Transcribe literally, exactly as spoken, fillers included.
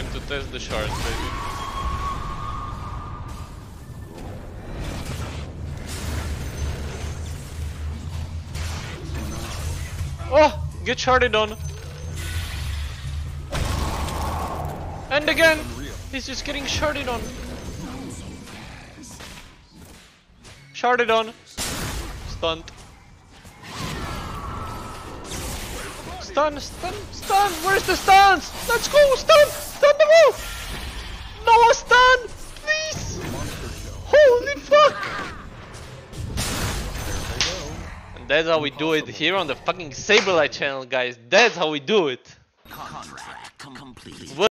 Time to test the shards, baby. Oh! Get sharded on! And again! He's just getting sharded on! Sharded on! Stunned! Stun! Stun! Stun! Where's the stuns? Let's go! Stun! Stun the wall! No stun! Please! Holy fuck! That's how we do it here on the fucking Saberlight channel, guys. That's how we do it. Contract complete.